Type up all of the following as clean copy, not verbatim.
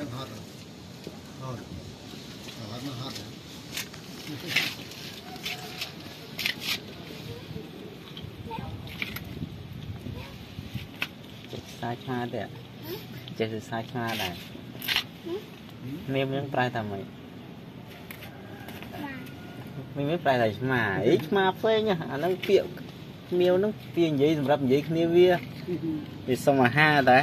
Chẳng hot rồi. Hot nó hot rồi. Sai cha đấy. Chết rồi sai cha đấy. Mình mới phải làm vậy. Mình mới phải làm mà ít mà phê nhá, nó tiệu miêu nó tiền giấy làm rập giấy kia vía. Thì xong mà ha đấy.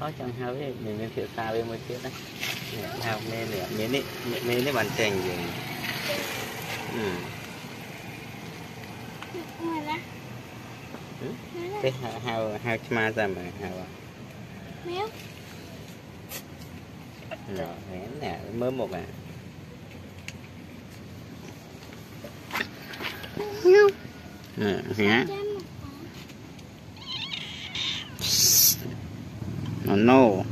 Có chẳng hao ấy mình nên thiểu xa bên mới chết đấy hao mê nữa mê đấy bàn chèn gì cái hao chma ra mà hao méo rồi méo nè mới một à méo hả Oh no.